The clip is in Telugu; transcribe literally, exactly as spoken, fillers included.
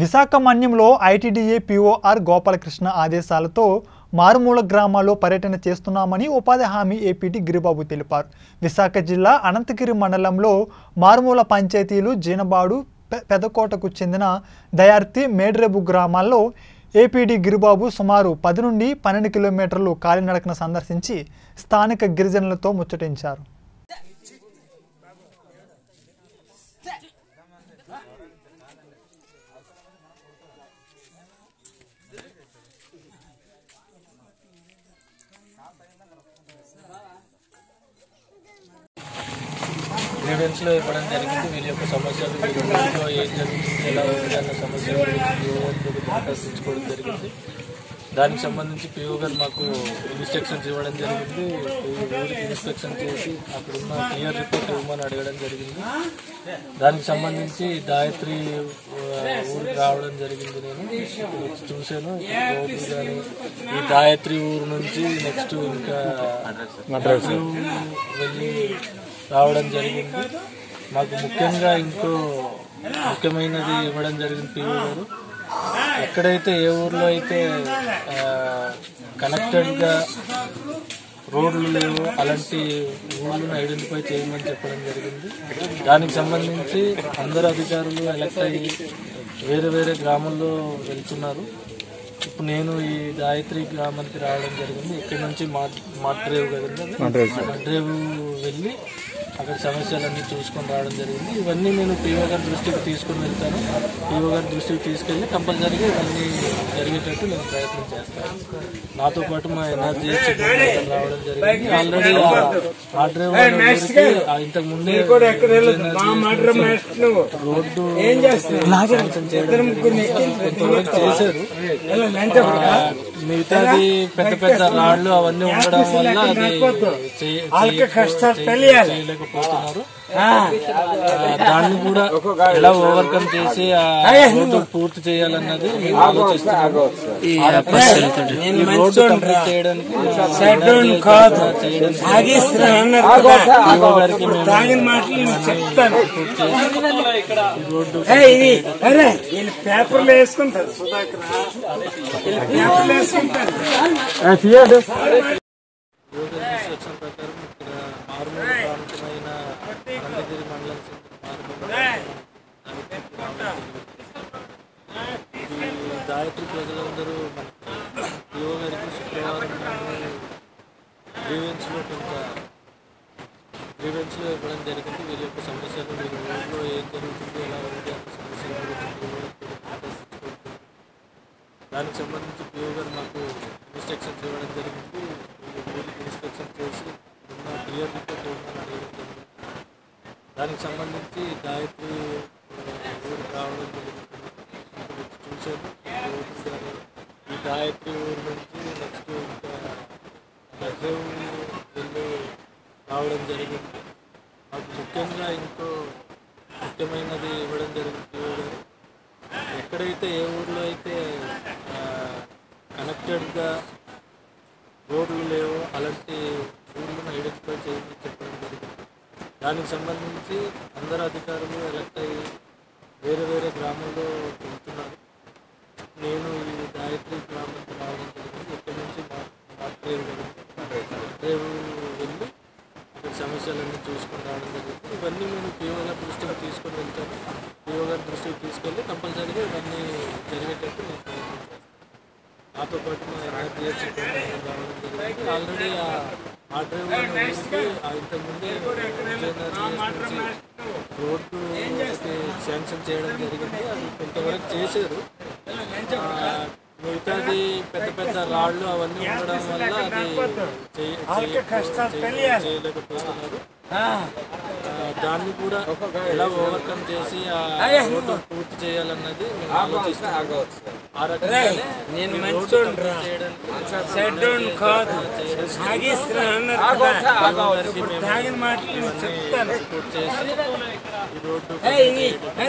విశాఖ మన్యంలో ఐటీడీఏ పీఓఆర్ గోపాలకృష్ణ ఆదేశాలతో మారుమూల గ్రామాల్లో పర్యటన చేస్తున్నామని ఉపాధి హామీ ఏపీడీ గిరిబాబు తెలిపారు. విశాఖ జిల్లా అనంతగిరి మండలంలో మారుమూల పంచాయతీలు జీనబాడు పెదకోటకు చెందిన దయార్తి మేడ్రేబు గ్రామాల్లో ఏపీడీ గిరిబాబు సుమారు పది నుండి పన్నెండు కిలోమీటర్లు కాలినడకన సందర్శించి స్థానిక గిరిజనులతో ముచ్చటించారు. ग्रीवेंस इव्वడం జరిగింది. వీళ్ళ యొక్క సమస్యలు వీళ్ళతో ఏం జరుగుతుంది ఎలా ఉంటుందన్న సమస్యలు చర్చించుకోవడం జరిగింది. దానికి సంబంధించి పీఓ గారు మాకు ఇన్స్ట్రక్షన్స్ ఇవ్వడం జరిగింది. ఊరికి ఇన్స్ట్రక్షన్ చేసి అక్కడున్న క్లియర్ రిపోర్ట్ ఇవ్వమని అడగడం జరిగింది. దానికి సంబంధించి గాయత్రి ఊరికి రావడం జరిగింది. నేను చూశాను ఈ గాయత్రి ఊరు నుంచి నెక్స్ట్ ఇంకా వెళ్ళి రావడం జరిగింది. మాకు ముఖ్యంగా ఇంకో ముఖ్యమైనది ఇవ్వడం జరిగింది పీఓ గారు. ఎక్కడైతే ఏ ఊర్లో అయితే కనెక్టెడ్గా రోడ్లు లేవు అలాంటి ఊళ్ళను ఐడెంటిఫై చేయమని చెప్పడం జరిగింది. దానికి సంబంధించి అందరు అధికారులు ఎలక్ట్ అయ్యి వేరే వేరే గ్రామాల్లో వెళ్తున్నారు. ఇప్పుడు నేను ఈ గాయత్రి గ్రామానికి రావడం జరిగింది. ఇక్కడ నుంచి మా మాట్రేవు కదండి మాట్రేవు వెళ్ళి అక్కడ సమస్యలన్నీ చూసుకొని రావడం జరిగింది. ఇవన్నీ నేను పీఓ గారి దృష్టికి తీసుకొని వెళ్తాను. పీఓ గారి దృష్టికి తీసుకెళ్ళి కంపల్సరీగా ఇవన్నీ జరిగేటట్టు నేను ప్రయత్నం చేస్తాను. నాతో పాటు మా ఎనర్జీ రావడం జరిగింది. ఆల్రెడీ ఆ డ్రైవర్ ఇంతకు ముందే రోడ్డు చేశారు. మిగతాది పెద్ద పెద్ద రాళ్లు అవన్నీ ఉండడం వల్ల అది చేయలేక పోతున్నారు. దాన్ని కూడా ఎలా ఓవర్కమ్ చేసి పూర్తి చేయాలన్నది పేపర్లు వేసుకుంటారు. అనంతగిరి మండలం గాయత్రి ప్రజలందరూ పీఓ గారికి శుక్రవారం గ్రీవెన్స్లో కొంత గ్రీవెన్స్లో ఇవ్వడం జరిగింది. వీళ్ళ యొక్క సమస్యలు వీళ్ళ ఊళ్ళో ఏం జరుగుతుందో ఎలా ఉంది అన్న సమస్యల గురించి దానికి సంబంధించి పీఓ గారు మాకు ఇన్స్ట్రక్షన్స్ ఇవ్వడం జరిగింది. ఊరికి ఇన్స్ట్రక్షన్ చేసి ఉన్న క్లియర్ రిపోర్ట్ ఇవ్వమని అడగడం జరిగింది. దానికి సంబంధించి గాయత్రి ఊరు రావడం జరిగింది. చూశాను ఈ గాయత్రి ఊరు నుంచి నెక్స్ట్ ఇంకా గద్దేవు వెళ్ళి రావడం జరిగింది. మాకు ముఖ్యంగా ఇంకో ముఖ్యమైనది ఇవ్వడం జరిగింది. ఎక్కడైతే ఏ ఊర్లో అయితే కనెక్టెడ్గా రోడ్లు లేవో అలాంటి ఊళ్ళను ఐడెంటిఫై చేయమని చెప్పడం జరిగింది. దానికి సంబంధించి అందరు అధికారులు ఎలక్ట్ అయ్యి వేరే వేరే గ్రామాల్లో వెళ్తున్నారు. నేను ఈ గాయత్రి గ్రామానికి రావడం జరిగింది. ఇక్కడ నుంచి మాట్రేవు వెళ్ళి ఇక్కడ సమస్యలన్నీ చూసుకొని రావడం జరిగింది. ఇవన్నీ నేను పీఓ గారి దృష్టికి తీసుకొని వెళ్తాను. పీఓ గారి దృష్టికి తీసుకెళ్ళి కంపల్సరీగా ఇవన్నీ జరిగేటట్టు నేను ప్రయత్నం చేస్తాను. నాతో పాటు మా ఎన్ఆర్జీఎస్సీ రావడం జరిగింది. ఆల్రెడీ ఆ ఆ డ్రైవర్ ఇంతకుముందే రోడ్డు శాంక్షన్ చేయడం జరిగింది. అది కొంతవరకు చేశారు. మిగతాది పెద్ద పెద్ద రాళ్ళు అవన్నీ ఉండడం వల్ల అది చేయలేకపోతున్నారు. దాన్ని కూడా ఎలా ఓవర్కమ్ చేసి ఆ రోడ్డు పూర్తి చేయాలన్నది నేను ఆలోచిస్తాను. ఆ రకంగా చేయడానికి పూర్తి చేసి ఈ రోడ్డు